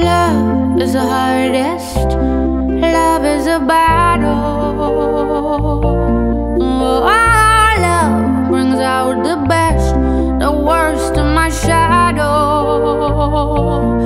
Love is the hardest, love is a battle. Oh, love brings out the best, the worst of my shadow.